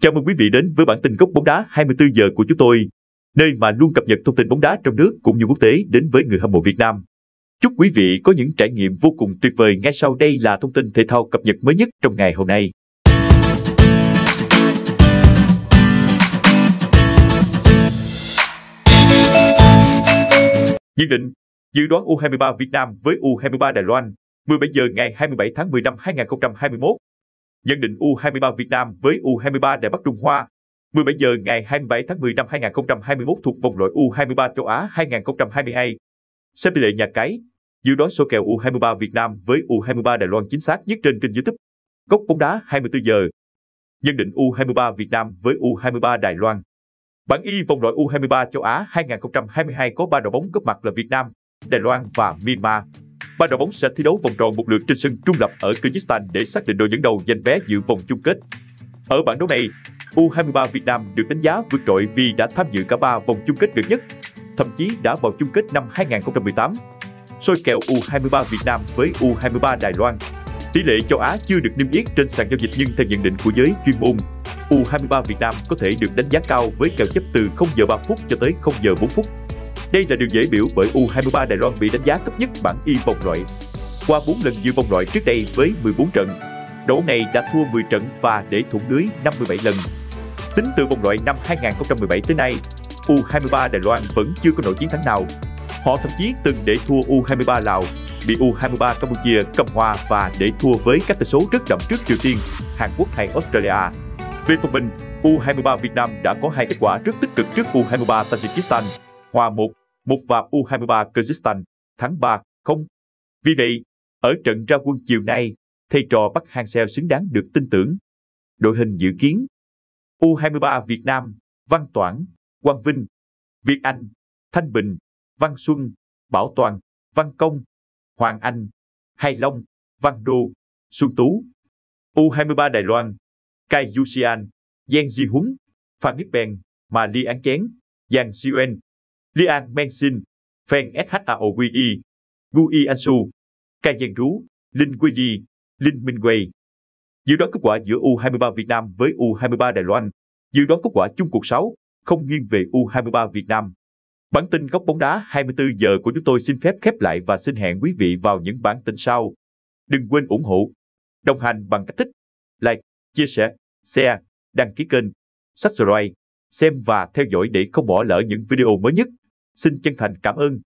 Chào mừng quý vị đến với bản tin Góc bóng đá 24 giờ của chúng tôi, nơi mà luôn cập nhật thông tin bóng đá trong nước cũng như quốc tế đến với người hâm mộ Việt Nam. Chúc quý vị có những trải nghiệm vô cùng tuyệt vời. Ngay sau đây là thông tin thể thao cập nhật mới nhất trong ngày hôm nay. Nhận định, dự đoán U23 Việt Nam với U23 Đài Loan, 17 giờ ngày 27 tháng 10 năm 2021. Nhận định U23 Việt Nam với U23 Đài Bắc Trung Hoa 17 giờ ngày 27 tháng 10 năm 2021 thuộc vòng loại U23 Châu Á 2022. Xem tỷ lệ nhà cái, dự đoán số kèo U23 Việt Nam với U23 Đài Loan chính xác nhất trên kênh YouTube Góc bóng đá 24 giờ. Nhận định U23 Việt Nam với U23 Đài Loan. Bảng Y vòng loại U23 Châu Á 2022 có 3 đội bóng góp mặt là Việt Nam, Đài Loan và Myanmar. 3 đội bóng sẽ thi đấu vòng tròn một lượt trên sân trung lập ở Kyrgyzstan để xác định đội dẫn đầu giành vé dự vòng chung kết. Ở bảng đấu này, U23 Việt Nam được đánh giá vượt trội vì đã tham dự cả 3 vòng chung kết gần nhất, thậm chí đã vào chung kết năm 2018. Soi kèo U23 Việt Nam với U23 Đài Loan. Tỷ lệ châu Á chưa được niêm yết trên sàn giao dịch, nhưng theo nhận định của giới chuyên môn, U23 Việt Nam có thể được đánh giá cao với kèo chấp từ 0 giờ 3 phút cho tới 0 giờ 4 phút. Đây là điều dễ biểu bởi U23 Đài Loan bị đánh giá thấp nhất bảng Y vòng loại. Qua 4 lần dự vòng loại trước đây với 14 trận, đội bóng này đã thua 10 trận và để thủng lưới 57 lần. Tính từ vòng loại năm 2017 tới nay, U23 Đài Loan vẫn chưa có nổi chiến thắng nào. Họ thậm chí từng để thua U23 Lào, bị U23 Campuchia cầm hòa và để thua với các tỷ số rất đậm trước Triều Tiên, Hàn Quốc hay Australia. Về phần mình, U23 Việt Nam đã có hai kết quả rất tích cực trước U23 Tajikistan, hòa 1-1 và U23 Kyrgyzstan, thắng 3-0. Vì vậy, ở trận ra quân chiều nay, thầy trò Park Hang-seo xứng đáng được tin tưởng. Đội hình dự kiến U23 Việt Nam: Văn Toản, Quang Vinh, Việt Anh, Thanh Bình, Văn Xuân, Bảo Toàn, Văn Công, Hoàng Anh, Hai Long, Văn Đô, Xuân Tú. U23 Đài Loan: Kai Yuxian, Yang Ji Huấn, Phan Viết Bèn, Mà Li Án Chén, Yang Siuen, Liang Mengxin, Feng Shaoqi, Gui Ansu, Kai Yang Rú, Linh Quy, Linh Minh Quay. Dự đoán kết quả giữa U23 Việt Nam với U23 Đài Loan. Dự đoán kết quả chung cuộc 6-0 nghiêng về U23 Việt Nam. Bản tin Góc bóng đá 24 giờ của chúng tôi xin phép khép lại và xin hẹn quý vị vào những bản tin sau. Đừng quên ủng hộ, đồng hành bằng cách thích, like, chia sẻ, share, đăng ký kênh, subscribe, xem và theo dõi để không bỏ lỡ những video mới nhất. Xin chân thành cảm ơn.